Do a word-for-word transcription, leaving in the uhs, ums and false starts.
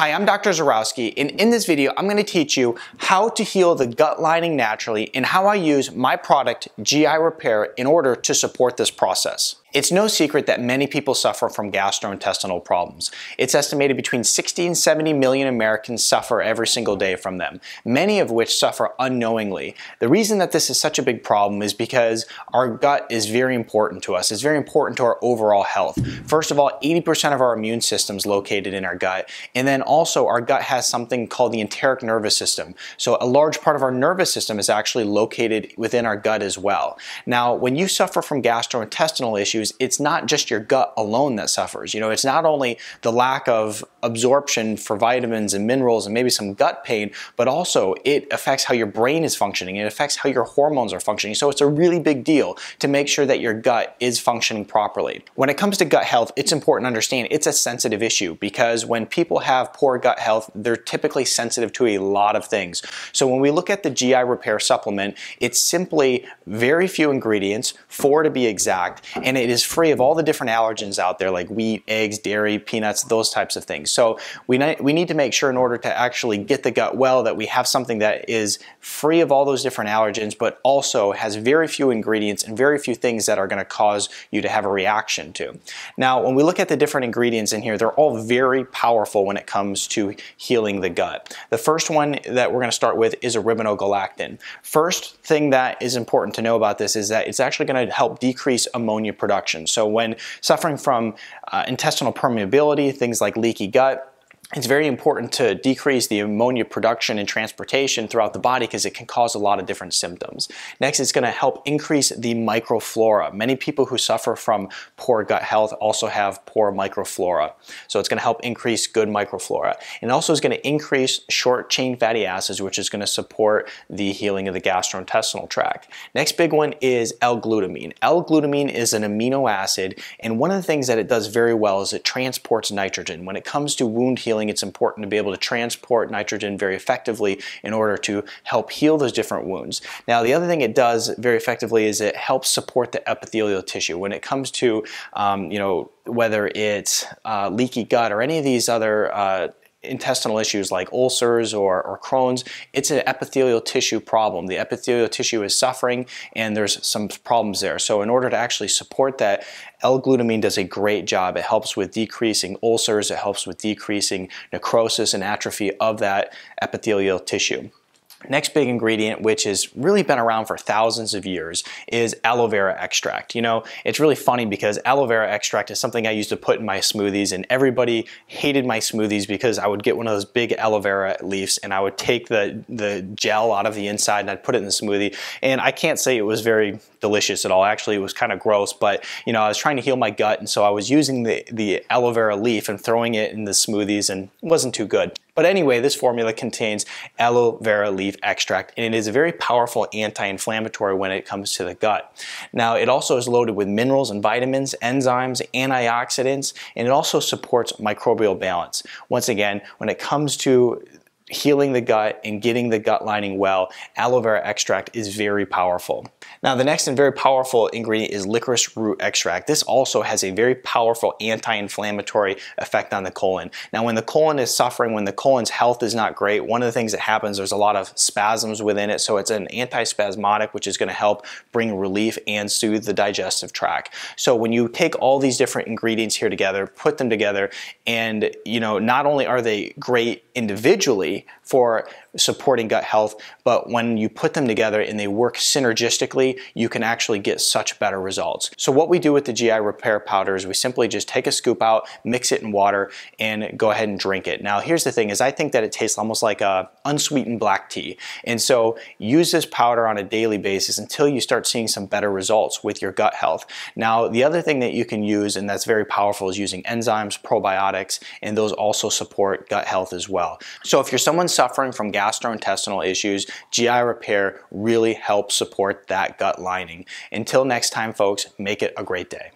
Hi, I'm Doctor Zyrowski, and in this video, I'm gonna teach you how to heal the gut lining naturally and how I use my product, G I Repair, in order to support this process. It's no secret that many people suffer from gastrointestinal problems. It's estimated between sixty and seventy million Americans suffer every single day from them, many of which suffer unknowingly. The reason that this is such a big problem is because our gut is very important to us. It's very important to our overall health. First of all, eighty percent of our immune system is located in our gut, and then also our gut has something called the enteric nervous system. So a large part of our nervous system is actually located within our gut as well. Now, when you suffer from gastrointestinal issues, it's not just your gut alone that suffers. You know, it's not only the lack of absorption for vitamins and minerals and maybe some gut pain, but also it affects how your brain is functioning. It affects how your hormones are functioning. So it's a really big deal to make sure that your gut is functioning properly. When it comes to gut health, it's important to understand it's a sensitive issue because when people have poor gut health, they're typically sensitive to a lot of things. So when we look at the G I Repair supplement, it's simply very few ingredients, four to be exact, and it is free of all the different allergens out there like wheat, eggs, dairy, peanuts, those types of things. So we we need to make sure in order to actually get the gut well that we have something that is free of all those different allergens but also has very few ingredients and very few things that are going to cause you to have a reaction to. Now when we look at the different ingredients in here, they're all very powerful when it comes to healing the gut. The first one that we're going to start with is arabinogalactin. First thing that is important to know about this is that it's actually going to help decrease ammonia production. So when suffering from uh, intestinal permeability, things like leaky gut, it's very important to decrease the ammonia production and transportation throughout the body because it can cause a lot of different symptoms. Next, it's going to help increase the microflora. Many people who suffer from poor gut health also have poor microflora. So it's going to help increase good microflora. And also is going to increase short-chain fatty acids, which is going to support the healing of the gastrointestinal tract. Next big one is L-glutamine. L-glutamine is an amino acid, and one of the things that it does very well is it transports nitrogen. When it comes to wound healing, it's important to be able to transport nitrogen very effectively in order to help heal those different wounds. Now, the other thing it does very effectively is it helps support the epithelial tissue. When it comes to, um, you know, whether it's uh, leaky gut or any of these other uh, intestinal issues like ulcers or, or Crohn's, it's an epithelial tissue problem. The epithelial tissue is suffering and there's some problems there. So in order to actually support that, L-glutamine does a great job. It helps with decreasing ulcers, it helps with decreasing necrosis and atrophy of that epithelial tissue. Next big ingredient, which has really been around for thousands of years, is aloe vera extract. You know, it's really funny because aloe vera extract is something I used to put in my smoothies, and everybody hated my smoothies because I would get one of those big aloe vera leaves and I would take the, the gel out of the inside and I'd put it in the smoothie. And I can't say it was very delicious at all. Actually, it was kind of gross, but you know, I was trying to heal my gut, and so I was using the, the aloe vera leaf and throwing it in the smoothies, and it wasn't too good. But anyway, this formula contains aloe vera leaf extract, and it is a very powerful anti-inflammatory when it comes to the gut. Now, it also is loaded with minerals and vitamins, enzymes, antioxidants, and it also supports microbial balance. Once again, when it comes to healing the gut and getting the gut lining well, aloe vera extract is very powerful. Now, the next and very powerful ingredient is licorice root extract. This also has a very powerful anti-inflammatory effect on the colon. Now, when the colon is suffering, when the colon's health is not great, one of the things that happens, there's a lot of spasms within it, so it's an antispasmodic, which is going to help bring relief and soothe the digestive tract. So when you take all these different ingredients here together, put them together, and you know, not only are they great individually for supporting gut health, but when you put them together and they work synergistically, you can actually get such better results. So what we do with the G I Repair powder is we simply just take a scoop out, mix it in water, and go ahead and drink it. Now here's the thing is I think that it tastes almost like a unsweetened black tea. And so use this powder on a daily basis until you start seeing some better results with your gut health. Now the other thing that you can use and that's very powerful is using enzymes, probiotics, and those also support gut health as well. So if you're someone suffering from gastrointestinal issues, G I Repair really helps support that gut lining. Until next time, folks, make it a great day.